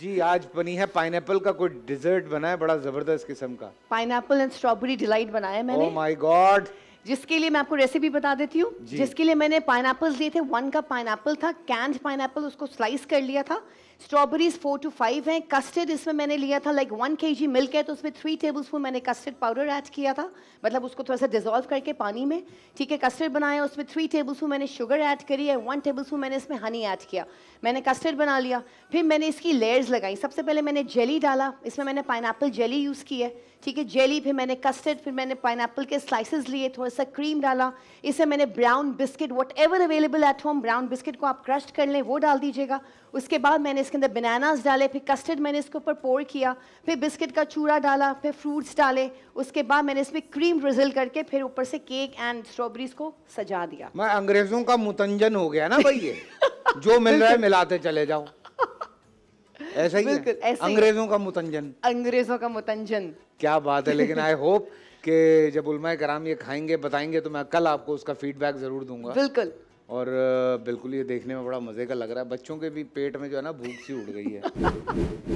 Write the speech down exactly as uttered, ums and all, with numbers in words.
जी आज बनी है पाइनएप्पल का कोई डिजर्ट बना है बड़ा जबरदस्त किस्म का, पाइनएप्पल एंड स्ट्रॉबेरी डिलाइट बनाया है मैंने। Oh my God. जिसके लिए मैं आपको रेसिपी बता देती हूँ, जिसके लिए मैंने पाइनएप्पल्स लिए थे, वन का पाइनएप्पल था, कैंड पाइनएप्पल, उसको स्लाइस कर लिया था, स्ट्रॉबेरीज फोर टू फाइव हैं, कस्टर्ड इसमें मैंने लिया था लाइक वन के जी मिल्क है तो उसमें थ्री टेबलस्पून मैंने कस्टर्ड पाउडर ऐड किया था, मतलब उसको थोड़ा सा डिजोल्व करके पानी में, ठीक है, कस्टर्ड बनाया, उसमें थ्री टेबलस्पून मैंने शुगर ऐड करी है, वन टेबलस्पून मैंने इसमें हनी ऐड किया, मैंने कस्टर्ड बना लिया। फिर मैंने इसकी लेयर्स लगाई, सबसे पहले मैंने जेली डाला, इसमें मैंने पाइनएप्पल जेली यूज़ की है, ठीक है, जेली, फिर मैंने कस्टर्ड, फिर मैंने पाइनएप्पल के स्लाइसेस लिए, थोड़ा सा क्रीम डाला, इसमें मैंने brown biscuit whatever available at home, brown biscuit को आप क्रश कर लें वो डाल दीजिएगा, उसके बाद मैंने इसके अंदर बनानास डाले, फिर कस्टर्ड मैंने इसके ऊपर पोर किया, फिर बिस्किट का चूरा डाला, फिर फ्रूट्स डाले, उसके बाद मैंने इसमें क्रीम रिजल करके फिर ऊपर से केक एंड स्ट्रॉबेरीज को सजा दिया। मैं अंग्रेजों का मुतंजन हो गया ना भाई, ये जो मिल रहा है मिलाते चले जाओ, ऐसा ही है अंग्रेजों का मुतंजन, अंग्रेजों का मुतंजन। क्या बात है। लेकिन आई होप कि जब उलमाए कराम ये खाएंगे बताएंगे तो मैं कल आपको उसका फीडबैक जरूर दूंगा। बिल्कुल। और बिल्कुल ये देखने में बड़ा मज़े का लग रहा है, बच्चों के भी पेट में जो है ना भूख सी उड़ गई है।